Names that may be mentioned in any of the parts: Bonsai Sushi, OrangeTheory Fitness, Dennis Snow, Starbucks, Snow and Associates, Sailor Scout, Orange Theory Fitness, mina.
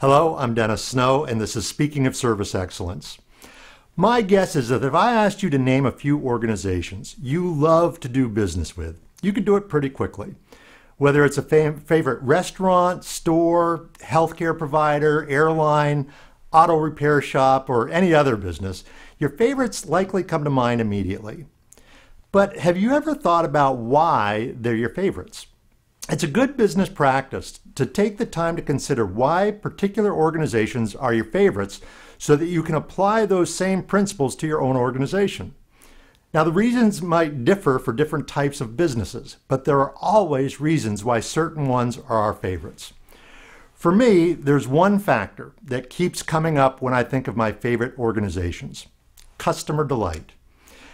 Hello, I'm Dennis Snow, and this is Speaking of Service Excellence. My guess is that if I asked you to name a few organizations you love to do business with, you could do it pretty quickly. Whether it's a favorite restaurant, store, healthcare provider, airline, auto repair shop, or any other business, your favorites likely come to mind immediately. But have you ever thought about why they're your favorites? It's a good business practice to take the time to consider why particular organizations are your favorites so that you can apply those same principles to your own organization. Now, the reasons might differ for different types of businesses, but there are always reasons why certain ones are our favorites. For me, there's one factor that keeps coming up when I think of my favorite organizations: customer delight.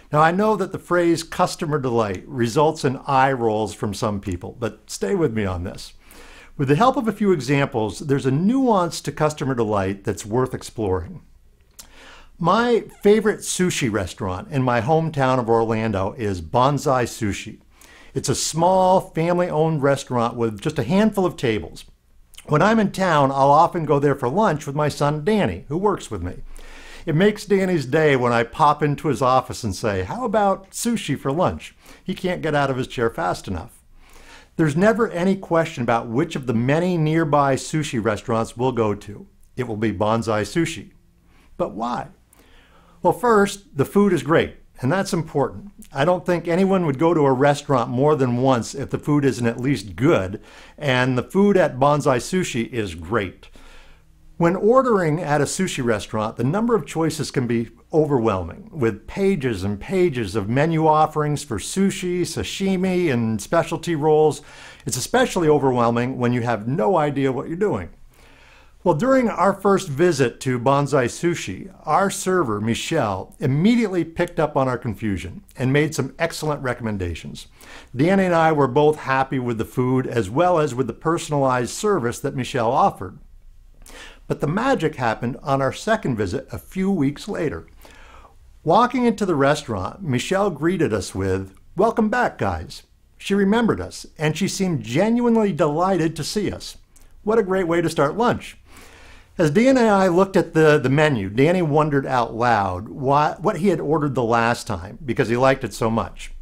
Now, I know that the phrase customer delight results in eye rolls from some people, but stay with me on this. With the help of a few examples, there's a nuance to customer delight that's worth exploring. My favorite sushi restaurant in my hometown of Orlando is Bonsai Sushi. It's a small, family-owned restaurant with just a handful of tables. When I'm in town, I'll often go there for lunch with my son Danny, who works with me. It makes Danny's day when I pop into his office and say, "How about sushi for lunch?" He can't get out of his chair fast enough. There's never any question about which of the many nearby sushi restaurants we'll go to. It will be Bonsai Sushi. But why? Well, first, the food is great, and that's important. I don't think anyone would go to a restaurant more than once if the food isn't at least good, and the food at Bonsai Sushi is great. When ordering at a sushi restaurant, the number of choices can be overwhelming, with pages and pages of menu offerings for sushi, sashimi, and specialty rolls. It's especially overwhelming when you have no idea what you're doing. Well, during our first visit to Bonsai Sushi, our server, Michelle, immediately picked up on our confusion and made some excellent recommendations. Danny and I were both happy with the food as well as with the personalized service that Michelle offered. But the magic happened on our second visit a few weeks later. Walking into the restaurant, Michelle greeted us with, "Welcome back, guys." She remembered us, and she seemed genuinely delighted to see us. What a great way to start lunch. As Danny and I looked at the menu, Danny wondered out loud what he had ordered the last time because he liked it so much.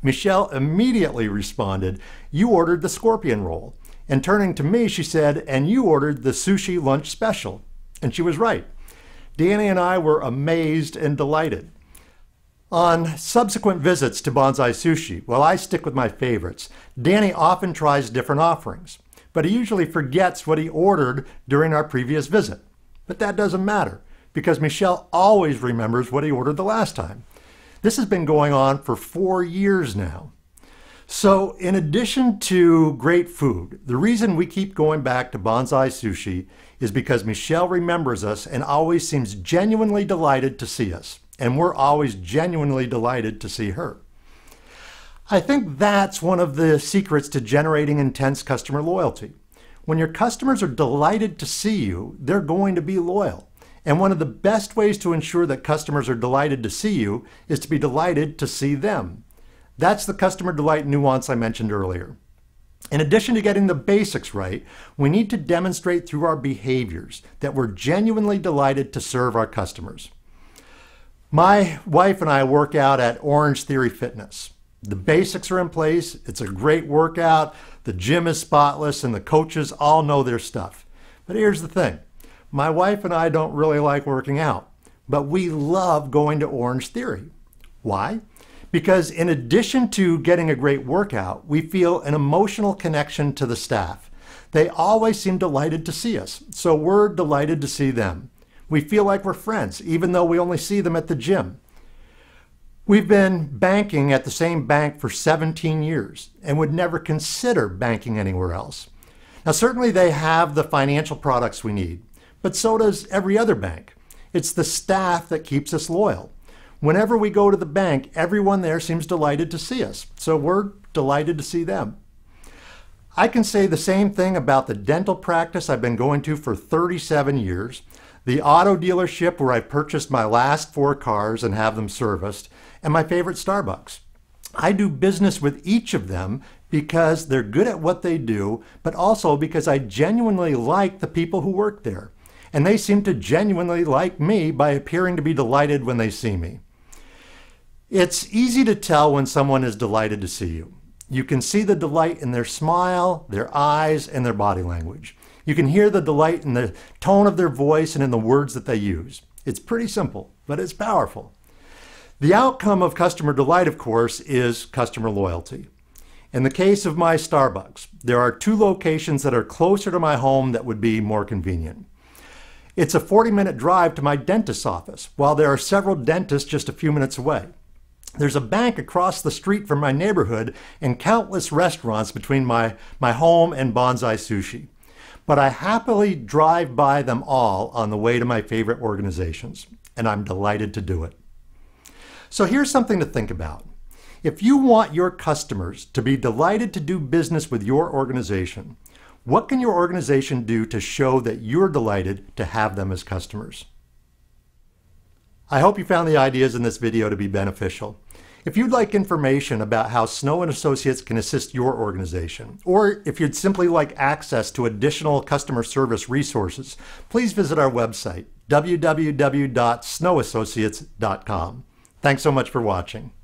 Michelle immediately responded, "You ordered the scorpion roll." And turning to me, she said, "And you ordered the sushi lunch special." And she was right. Danny and I were amazed and delighted. On subsequent visits to Bonsai Sushi, while I stick with my favorites, Danny often tries different offerings, but he usually forgets what he ordered during our previous visit. But that doesn't matter, because Michelle always remembers what he ordered the last time. This has been going on for 4 years now. So, in addition to great food, the reason we keep going back to Bonsai Sushi is because Michelle remembers us and always seems genuinely delighted to see us, and we're always genuinely delighted to see her. I think that's one of the secrets to generating intense customer loyalty. When your customers are delighted to see you, they're going to be loyal. And one of the best ways to ensure that customers are delighted to see you is to be delighted to see them. That's the customer delight nuance I mentioned earlier. In addition to getting the basics right, we need to demonstrate through our behaviors that we're genuinely delighted to serve our customers. My wife and I work out at Orange Theory Fitness. The basics are in place, it's a great workout, the gym is spotless, and the coaches all know their stuff. But here's the thing, my wife and I don't really like working out, but we love going to Orange Theory. Why? Because in addition to getting a great workout, we feel an emotional connection to the staff. They always seem delighted to see us, so we're delighted to see them. We feel like we're friends, even though we only see them at the gym. We've been banking at the same bank for 17 years and would never consider banking anywhere else. Now, certainly they have the financial products we need, but so does every other bank. It's the staff that keeps us loyal. Whenever we go to the bank, everyone there seems delighted to see us, so we're delighted to see them. I can say the same thing about the dental practice I've been going to for 37 years, the auto dealership where I purchased my last 4 cars and have them serviced, and my favorite Starbucks. I do business with each of them because they're good at what they do, but also because I genuinely like the people who work there. And they seem to genuinely like me by appearing to be delighted when they see me. It's easy to tell when someone is delighted to see you. You can see the delight in their smile, their eyes, and their body language. You can hear the delight in the tone of their voice and in the words that they use. It's pretty simple, but it's powerful. The outcome of customer delight, of course, is customer loyalty. In the case of my Starbucks, there are two locations that are closer to my home that would be more convenient. It's a 40-minute drive to my dentist's office, while there are several dentists just a few minutes away. There's a bank across the street from my neighborhood and countless restaurants between my home and Bonsai Sushi. But I happily drive by them all on the way to my favorite organizations, and I'm delighted to do it. So here's something to think about. If you want your customers to be delighted to do business with your organization, what can your organization do to show that you're delighted to have them as customers? I hope you found the ideas in this video to be beneficial. If you'd like information about how Snow and Associates can assist your organization, or if you'd simply like access to additional customer service resources, please visit our website, www.snowassociates.com. Thanks so much for watching.